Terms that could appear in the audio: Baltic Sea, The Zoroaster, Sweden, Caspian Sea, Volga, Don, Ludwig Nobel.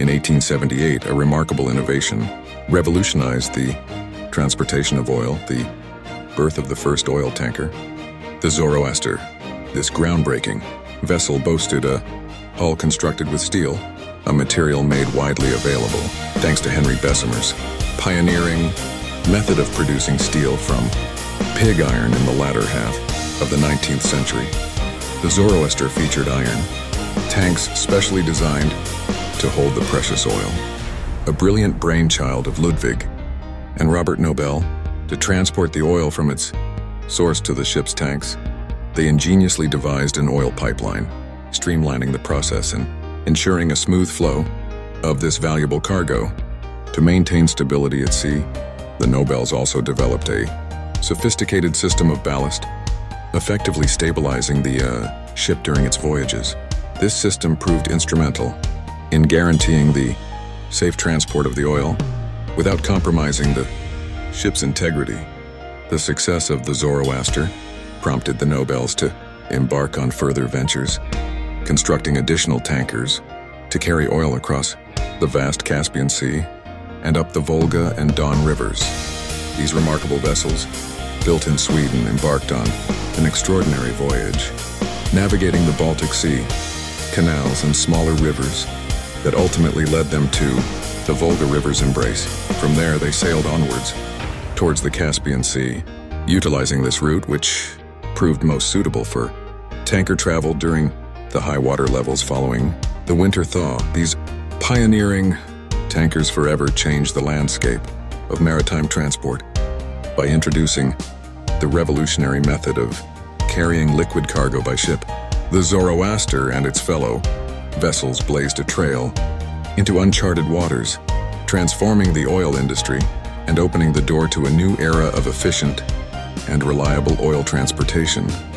In 1878, a remarkable innovation revolutionized the transportation of oil, the birth of the first oil tanker, the Zoroaster. This groundbreaking vessel boasted a hull constructed with steel, a material made widely available thanks to Henry Bessemer's pioneering method of producing steel from pig iron in the latter half of the 19th century. The Zoroaster featured iron tanks specially designed to hold the precious oil. A brilliant brainchild of Ludwig and Robert Nobel to transport the oil from its source to the ship's tanks, they ingeniously devised an oil pipeline, streamlining the process and ensuring a smooth flow of this valuable cargo. To maintain stability at sea, the Nobels also developed a sophisticated system of ballast, effectively stabilizing the ship during its voyages. This system proved instrumental in guaranteeing the safe transport of the oil without compromising the ship's integrity. The success of the Zoroaster prompted the Nobels to embark on further ventures, constructing additional tankers to carry oil across the vast Caspian Sea and up the Volga and Don rivers. These remarkable vessels, built in Sweden, embarked on an extraordinary voyage, navigating the Baltic Sea, canals and smaller rivers that ultimately led them to the Volga River's embrace. From there, they sailed onwards towards the Caspian Sea, utilizing this route, which proved most suitable for tanker travel during the high water levels following the winter thaw. These pioneering tankers forever changed the landscape of maritime transport by introducing the revolutionary method of carrying liquid cargo by ship. The Zoroaster and its fellow vessels blazed a trail into uncharted waters, transforming the oil industry and opening the door to a new era of efficient and reliable oil transportation.